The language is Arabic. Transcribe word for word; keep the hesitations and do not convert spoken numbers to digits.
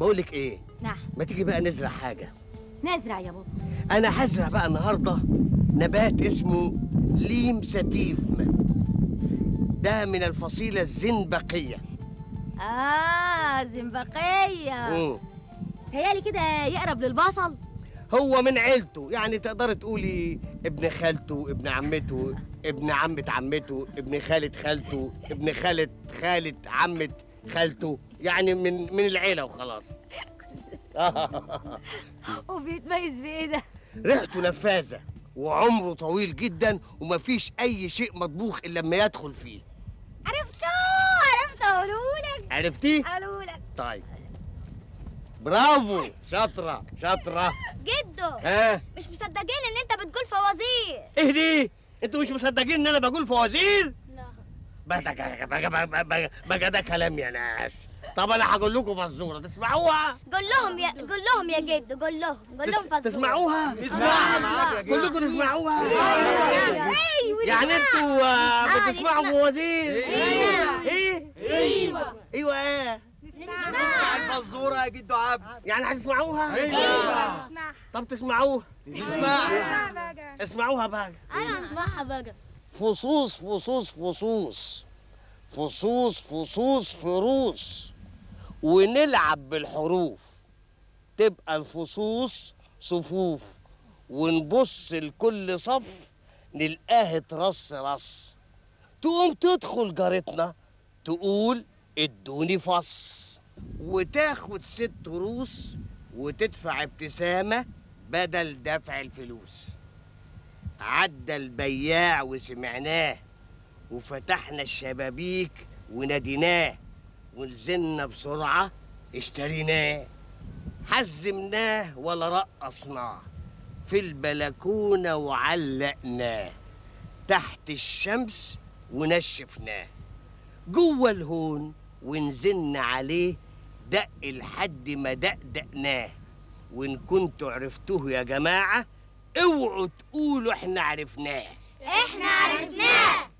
بقولك ايه؟ نعم. ما تيجي بقى نزرع حاجه. نزرع يا بابا؟ انا هزرع بقى النهارده نبات اسمه ليم ستيفم، ده من الفصيله الزنبقيه. اه زنبقيه. امم تهيألي كده يقرب للبصل. هو من عيلته، يعني تقدري تقولي ابن خالته، ابن عمته، ابن عمة عمته، ابن خالة خالته، ابن خالة خالة عمة خالته، يعني من من العيلة وخلاص. وبيتميز بإيه ده؟ ريحته نفاذة وعمره طويل جدا ومفيش أي شيء مطبوخ إلا لما يدخل فيه. عرفته عرفته قولولك. عرفتيه؟ قولولك. طيب برافو، شاطرة شاطرة. جدو ها؟ مش مصدقين إن أنت بتقول فوازير. إيه دي؟ أنتوا مش مصدقين إن أنا بقول فوازير؟ بقى ده كلام يا ناس. طب انا هقول لكم فزوره تسمعوها؟ قول لهم يا قول لهم يا جد، قول لهم قول لهم فزوره تسمعوها؟ اسمعوها كلكم، تسمعوها يعني انتوا بتسمعوا فوازير؟ ايه ايوه ايوه ايه نسمع الفزوره يا جدو عبد، يعني هتسمعوها؟ ايوه. طب تسمعوها؟ اسمعها اسمعوها بقى. ايوه اسمعها بقى. فصوص فصوص فصوص فصوص فصوص فروس، ونلعب بالحروف تبقى الفصوص صفوف، ونبص لكل صف نلقاه ترص رص، تقوم تدخل جارتنا تقول ادوني فص، وتاخد ست روس وتدفع ابتسامة بدل دفع الفلوس. عدى البياع وسمعناه، وفتحنا الشبابيك وناديناه، ونزلنا بسرعة اشتريناه، حزمناه ولا رقصناه، في البلكونة وعلقناه، تحت الشمس ونشفناه، جوه الهون ونزلنا عليه، دق لحد ما دقدقناه، وإن كنتوا عرفتوه يا جماعة اوعوا تقولوا احنا عرفناه. احنا عرفناه.